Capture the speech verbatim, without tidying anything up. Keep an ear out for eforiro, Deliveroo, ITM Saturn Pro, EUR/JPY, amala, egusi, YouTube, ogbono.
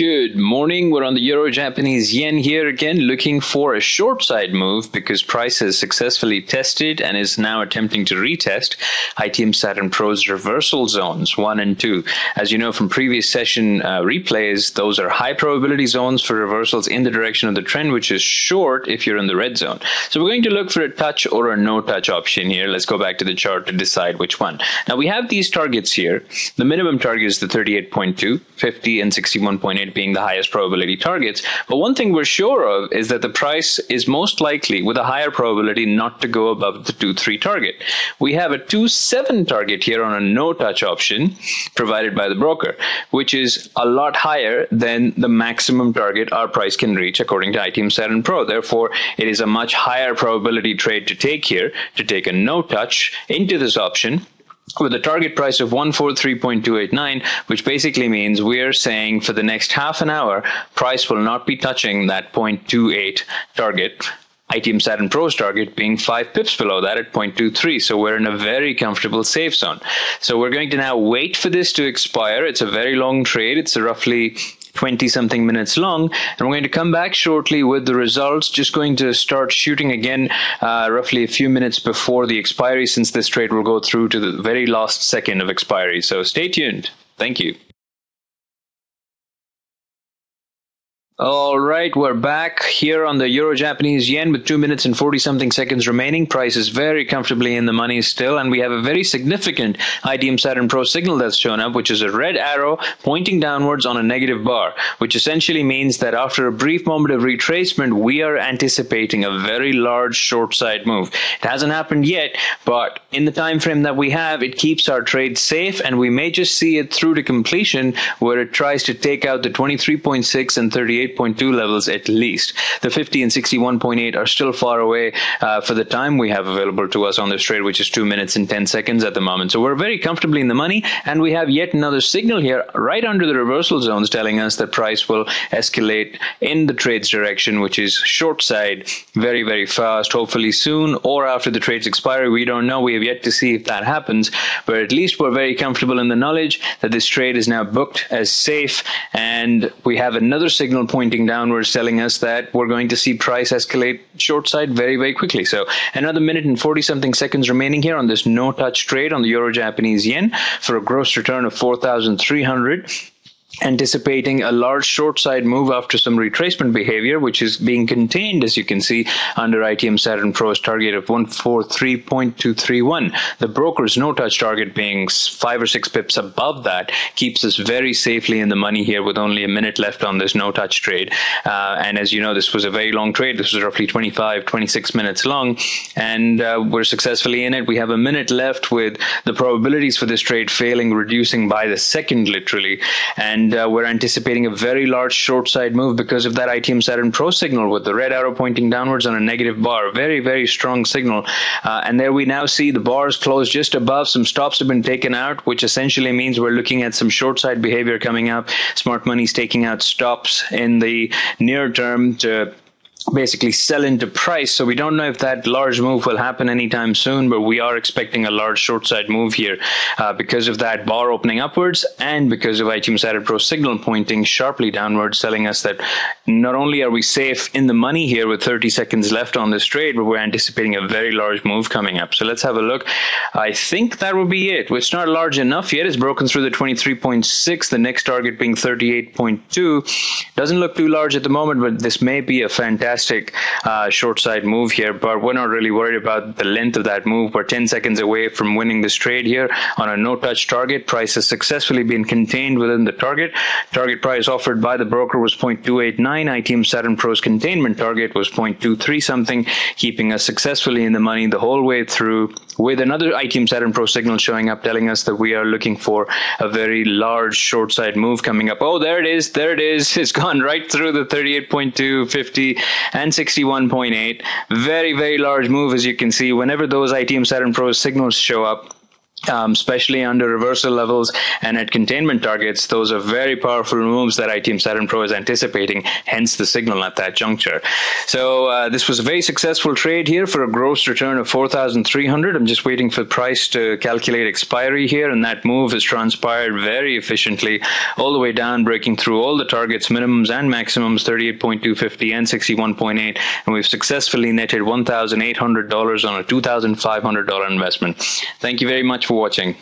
Good morning. We're on the Euro-Japanese yen here again, looking for a short side move because price has successfully tested and is now attempting to retest I T M Saturn Pro's reversal zones one and two. As you know from previous session uh, replays, those are high probability zones for reversals in the direction of the trend, which is short if you're in the red zone. So we're going to look for a touch or a no touch option here. Let's go back to the chart to decide which one. Now we have these targets here. The minimum target is the thirty-eight point two, fifty, and sixty-one point eight. Being the highest probability targets. But one thing we're sure of is that the price is most likely with a higher probability not to go above the two three target. We have a two seven target here on a no touch option provided by the broker, which is a lot higher than the maximum target our price can reach according to I T M Saturn Pro. Therefore, it is a much higher probability trade to take here, to take a no touch into this option with a target price of one forty-three point two eight nine, which basically means we're saying for the next half an hour, price will not be touching that zero point two eight target. I T M Saturn Pro's target being five pips below that at zero point two three. So we're in a very comfortable safe zone. So we're going to now wait for this to expire. It's a very long trade. It's roughly twenty something minutes long, and we're going to come back shortly with the results. Just going to start shooting again uh, roughly a few minutes before the expiry, since this trade will go through to the very last second of expiry. So stay tuned. Thank you. All right, we're back here on the Euro-Japanese yen with two minutes and forty something seconds remaining. Price is very comfortably in the money still, and we have a very significant I T M Saturn Pro signal that's shown up, which is a red arrow pointing downwards on a negative bar, which essentially means that after a brief moment of retracement, we are anticipating a very large short side move. It hasn't happened yet, but in the time frame that we have, it keeps our trade safe, and we may just see it through to completion where it tries to take out the twenty-three point six and thirty-eight point two levels at least. The fifty and sixty-one point eight are still far away uh, for the time we have available to us on this trade, which is two minutes and ten seconds at the moment. So we're very comfortably in the money, and we have yet another signal here right under the reversal zones telling us that price will escalate in the trade's direction, which is short side, very, very fast, hopefully soon or after the trade's expiry. We don't know. We have yet to see if that happens, but at least we're very comfortable in the knowledge that this trade is now booked as safe, and we have another signal pointing downwards telling us that we're going to see price escalate short side very, very quickly. So another minute and forty something seconds remaining here on this no touch trade on the Euro-Japanese yen for a gross return of four thousand three hundred. Anticipating a large short side move after some retracement behavior, which is being contained, as you can see, under I T M Saturn Pro's target of one forty-three point two three one. The broker's no-touch target being five or six pips above that keeps us very safely in the money here with only a minute left on this no-touch trade. Uh, and as you know, this was a very long trade. This was roughly twenty-five, twenty-six minutes long, and uh, we're successfully in it. We have a minute left with the probabilities for this trade failing, reducing by the second, literally. And And uh, we're anticipating a very large short side move because of that I T M Saturn Pro signal with the red arrow pointing downwards on a negative bar. Very, very strong signal. Uh, and there we now see the bars close just above. Some stops have been taken out, which essentially means we're looking at some short side behavior coming up. Smart money's taking out stops in the near term to basically sell into price. So we don't know if that large move will happen anytime soon, but we are expecting a large short side move here uh, because of that bar opening upwards and because of I T M Saturn Pro signal pointing sharply downwards, telling us that not only are we safe in the money here with thirty seconds left on this trade, but we're anticipating a very large move coming up. So let's have a look. I think that will be it. It's not large enough yet. It's broken through the twenty-three point six, the next target being thirty-eight point two. Doesn't look too large at the moment, but this may be a fantastic Fantastic uh, short side move here, but we're not really worried about the length of that move. We're ten seconds away from winning this trade here on a no-touch target. Price has successfully been contained within the target. Target price offered by the broker was zero point two eight nine. I T M Saturn Pro's containment target was zero point two three something, keeping us successfully in the money the whole way through, with another I T M Saturn Pro signal showing up telling us that we are looking for a very large short side move coming up. Oh, there it is. There it is. It's gone right through the thirty-eight point two, fifty, and sixty-one point eight. Very, very large move, as you can see. Whenever those I T M Saturn Pro signals show up, Um, especially under reversal levels and at containment targets. Those are very powerful moves that I T M Saturn Pro is anticipating, hence the signal at that juncture. So uh, this was a very successful trade here for a gross return of four thousand three hundred. I'm just waiting for the price to calculate expiry here, and that move has transpired very efficiently all the way down, breaking through all the targets, minimums and maximums, thirty-eight point two five zero and sixty-one point eight, and we've successfully netted one thousand eight hundred dollars on a two thousand five hundred dollar investment. Thank you very much for watching.